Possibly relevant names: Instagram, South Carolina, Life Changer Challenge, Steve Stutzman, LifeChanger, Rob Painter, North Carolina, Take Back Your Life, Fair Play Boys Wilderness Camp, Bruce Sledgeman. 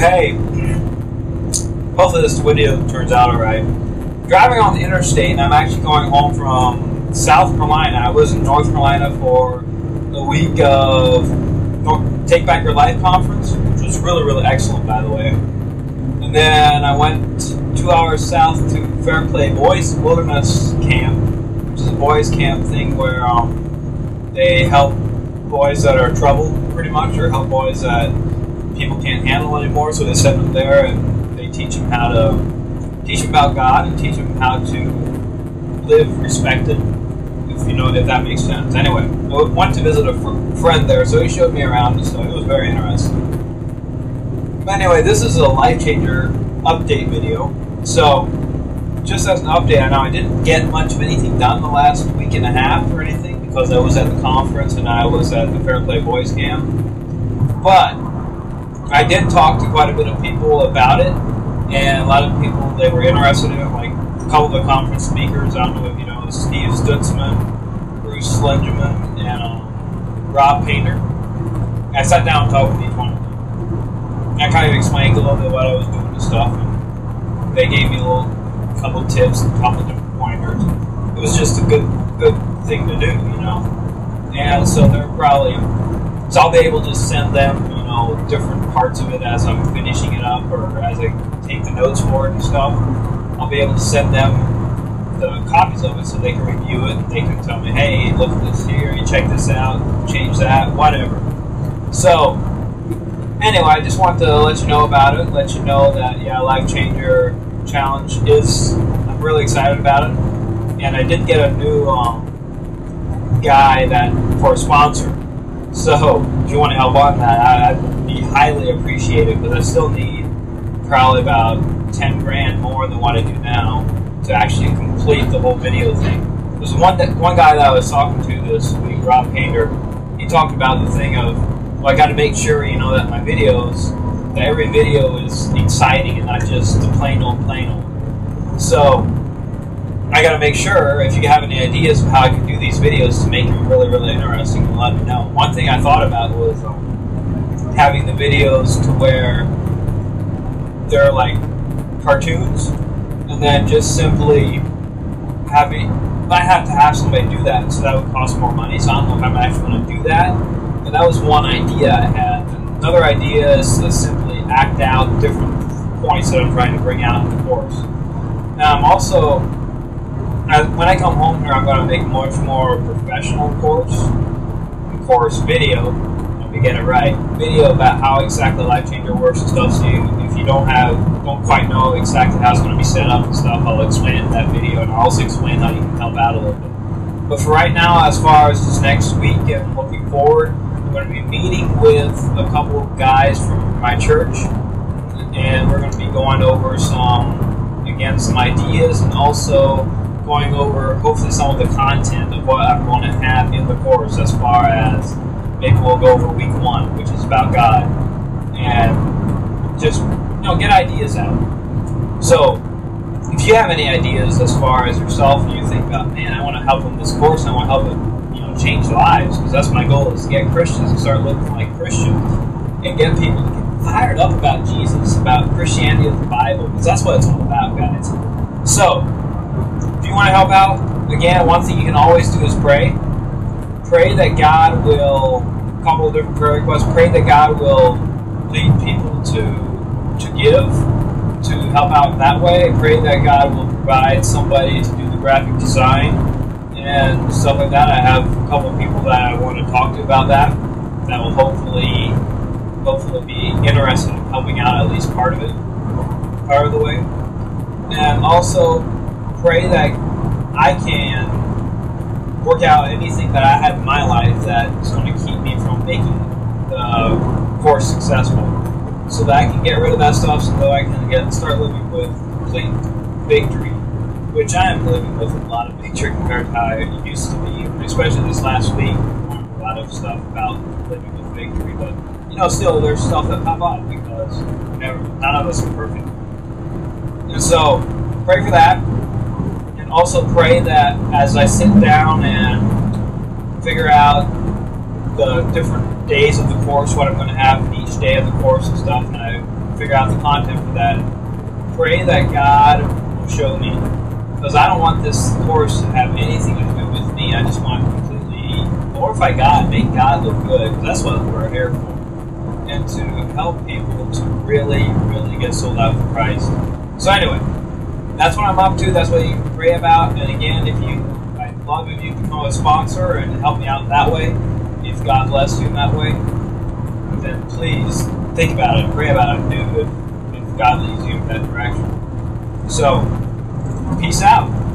hey, hopefully this video turns out all right. Driving on the interstate, and I'm actually going home from South Carolina. I was in North Carolina for the week of Take Back Your Life conference, which was really, really excellent, by the way. And then I went 2 hours south to Fair Play Boys Wilderness Camp, which is a boys camp thing where they help boys that are troubled, pretty much, or help boys that people can't handle anymore. So they send them there and they teach them how to teach them about God and teach them how to live respected, if you know, if that makes sense. Anyway, I went to visit a friend there, so he showed me around and stuff. It was very interesting. But anyway, this is a Life Changer update video. So, just as an update, I know I didn't get much of anything done the last week and a half or anything because I was at the conference and I was at the Fair Play Boys Camp. But I did talk to quite a bit of people about it, and a lot of people, they were interested in it, like a couple of the conference speakers. I don't know if you know, Steve Stutzman, Bruce Sledgeman, and Rob Painter. I sat down and talked with each one of them. I kind of explained a little bit what I was doing and stuff, and they gave me a little couple tips and a couple different pointers. It was just a good thing to do, you know. And so they're probably, so I'll be able to send them, you know, different parts of it as I'm finishing it up or as I take the notes for it and stuff. I'll be able to send them the copies of it so they can review it and they can tell me, hey, look at this here, you check this out, change that, whatever. So, anyway, I just want to let you know about it, let you know that, yeah, Life Changer Challenge is, I'm really excited about it. And I did get a new guy that for a sponsor. So, if you want to help on that, I'd be highly appreciated because I still need probably about 10 grand more than what I do now to actually complete the whole video thing. There's one guy that I was talking to this week, Rob Painter. He talked about the thing of, well, I got to make sure, you know, that my videos, that every video is exciting and not just the plain old, plain old. So I got to make sure, if you have any ideas of how I can do these videos to make them really, really interesting, and let me know. One thing I thought about was having the videos to where they're like cartoons, and then just simply having, I have to have somebody do that, so that would cost more money, so I don't know if I'm actually going to do that. But that was one idea I had. Another idea is to simply act out different points that I'm trying to bring out in the course. Now I'm also, when I come home here, I'm going to make much more professional course video, if we get it right, video about how exactly Life Changer works and stuff, so if you don't quite know exactly how it's going to be set up and stuff, I'll explain it in that video, and I'll also explain how you can help out a little bit. But for right now, as far as this next week and looking forward, I'm going to be meeting with a couple of guys from my church, and we're going to be going over some, again, some ideas, and also going over hopefully some of the content of what I'm going to have in the course, as far as maybe we'll go over week one, which is about God, and just, you know, get ideas out. So, if you have any ideas as far as yourself, and you think about, man, I want to help them this course, and I want to help them, you know, change lives, because that's my goal, is to get Christians to start looking like Christians, and get people to get fired up about Jesus, about Christianity and the Bible, because that's what it's all about, guys. So, if you want to help out, again, one thing you can always do is pray. Pray that God will, a couple of different prayer requests, pray that God will lead people to give, to help out that way. Pray that God will provide somebody to do the graphic design and stuff like that. I have a couple of people that I want to talk to about that, that will hopefully be interested in helping out at least part of it, part of the way. And also pray that I can work out anything that I had in my life that's going to keep me from making the course successful, so that I can get rid of that stuff, so that I can start living with complete victory, which I am living with a lot of victory compared to how I used to be, especially this last week. A lot of stuff about living with victory, but you know, still there's stuff that pop up because none of us are perfect. And so pray for that. Also pray that as I sit down and figure out the different days of the course, what I'm going to have in each day of the course and stuff, and I figure out the content for that. Pray that God will show me, because I don't want this course to have anything to do with me. I just want to completely glorify God, make God look good, because that's what we're here for. And to help people to really get sold out for Christ. So anyway, that's what I'm up to. That's what you can pray about. And again, I'd love if you could become a sponsor and help me out that way. If God bless you in that way, then please think about it, pray about it, do it if God leads you in that direction. So, peace out.